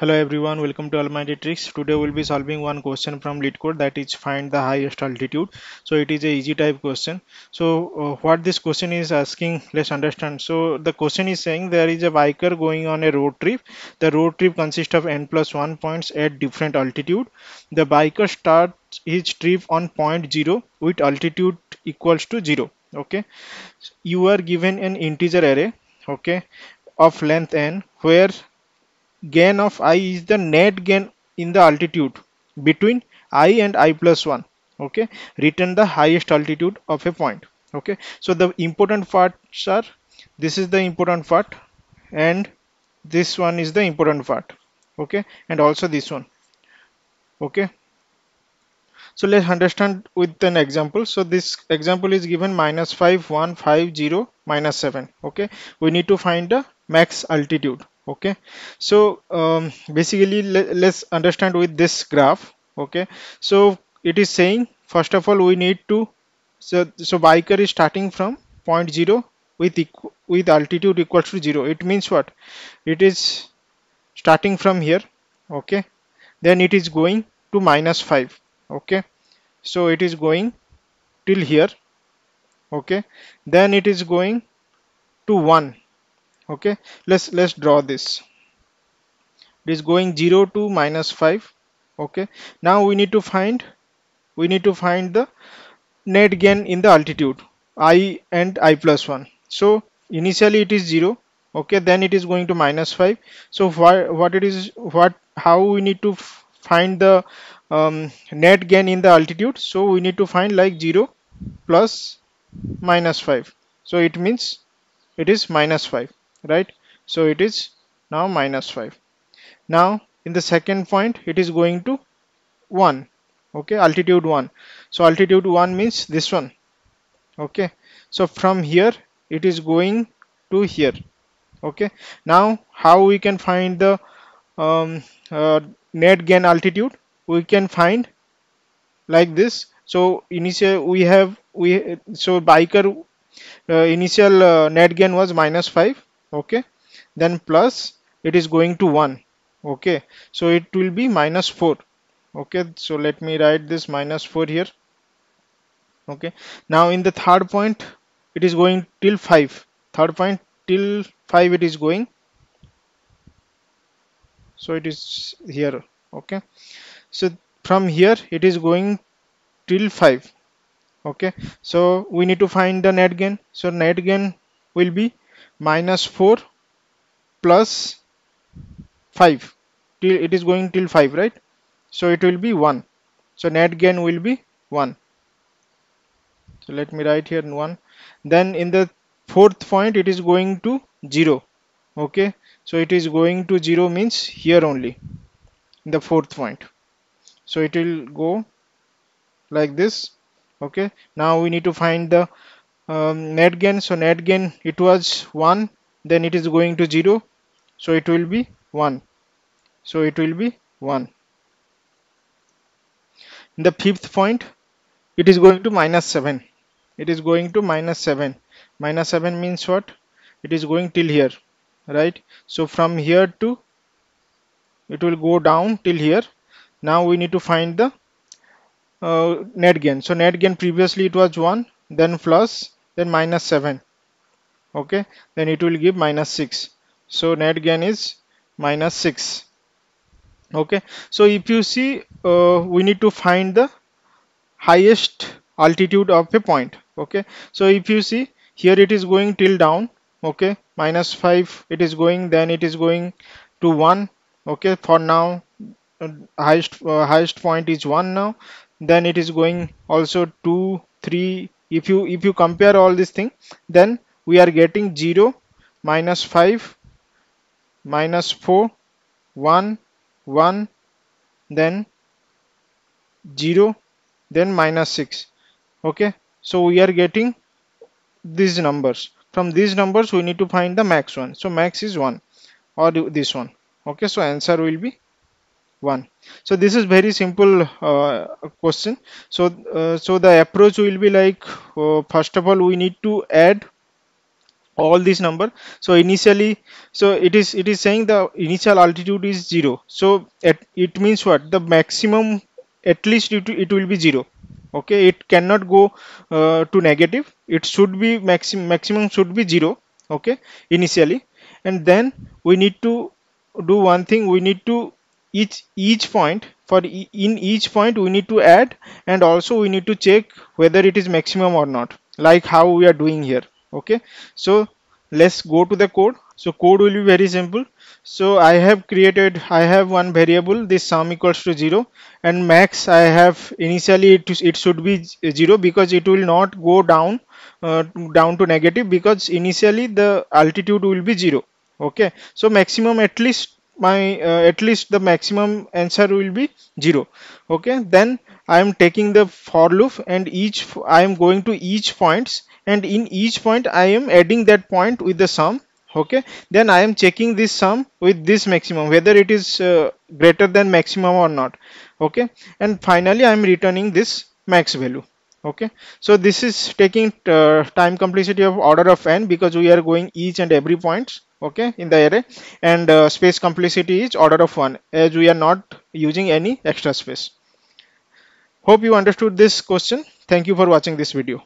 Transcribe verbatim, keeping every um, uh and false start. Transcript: Hello everyone, welcome to Almighty Tricks. Today we'll be solving one question from lead code, that is find the highest altitude. So it is a easy type question. So uh, what this question is asking, let's understand. So the question is saying there is a biker going on a road trip. The road trip consists of n plus one points at different altitude. The biker starts his trip on point zero with altitude equals to zero. Okay, you are given an integer array, okay, of length n, where gain of I is the net gain in the altitude between I and I plus one. Okay, return the highest altitude of a point. Okay, so the important parts are, this is the important part and this one is the important part, okay, and also this one. Okay, so let's understand with an example. So this example is given minus five one five zero minus seven. Okay, we need to find the max altitude. Okay, so um, basically le let's understand with this graph. Okay, so it is saying, first of all, we need to, so so biker is starting from point zero with with altitude equals to zero. It means what? It is starting from here. Okay, then it is going to minus five. Okay, so it is going till here. Okay, then it is going to one. Okay, let's let's draw this. It is going zero to minus five. Okay, now we need to find we need to find the net gain in the altitude I and I plus one. So initially it is zero. Okay, then it is going to minus five. So for what it is, what how we need to find the um, net gain in the altitude? So we need to find like zero plus minus five. So it means it is minus five. Right, so it is now minus five. Now in the second point it is going to one. Okay, altitude one. So altitude one means this one. Okay, so from here it is going to here. Okay, now how we can find the um, uh, net gain altitude? We can find like this. So initial we have we so biker uh, initial uh, net gain was minus five. Okay, then plus it is going to one. Okay, so it will be minus four. Okay, so let me write this minus four here. Okay, now in the third point it is going till five. Third point till five it is going, so it is here. Okay, so from here it is going till five. Okay, so we need to find the net gain. So net gain will be minus four plus five, till it is going till five, right? So it will be one. So net gain will be one. So let me write here one. Then in the fourth point it is going to zero. Okay, so it is going to zero means here only, in the fourth point. So it will go like this. Okay, now we need to find the Um, net gain. So net gain, it was one, then it is going to zero, so it will be one. So it will be one. In the fifth point it is going to minus seven. It is going to minus seven. Minus seven means what? It is going till here, right? So from here to, it will go down till here. Now we need to find the uh, net gain. So net gain, previously it was one, then plus, then minus seven. Okay, then it will give minus six. So net gain is minus six. Okay, so if you see, uh, we need to find the highest altitude of a point. Okay, so if you see here it is going till down. Okay, minus five it is going, then it is going to one. Okay, for now uh, highest uh, highest point is one now. Then it is going also two three. If you if you compare all this thing, then we are getting zero, minus five, minus four, one, one, then zero, then minus six. Okay, so we are getting these numbers. From these numbers we need to find the max one. So max is one, or this one. Okay, so answer will be one. So this is very simple uh, question. So uh, so the approach will be like, uh, first of all we need to add all these number. So initially, so it is it is saying the initial altitude is zero. So at, it means what, the maximum at least it, it will be zero. Okay, it cannot go uh, to negative. It should be maximum maximum should be zero. Okay, initially. And then we need to do one thing. We need to each each point for e in each point we need to add, and also we need to check whether it is maximum or not, like how we are doing here. Okay, so let's go to the code. So code will be very simple. So I have created, I have one variable, this sum equals to zero, and max I have initially it, it should be zero, because it will not go down uh, down to negative, because initially the altitude will be zero. Okay, so maximum at least my uh, at least the maximum answer will be zero. Okay, then I am taking the for loop, and each I am going to each points, and in each point I am adding that point with the sum. Okay, then I am checking this sum with this maximum, whether it is uh, greater than maximum or not. Okay, and finally I am returning this max value. Okay, so this is taking uh, time complexity of order of n, because we are going each and every point, okay, in the array, and uh, space complexity is order of one, as we are not using any extra space. Hope you understood this question. Thank you for watching this video.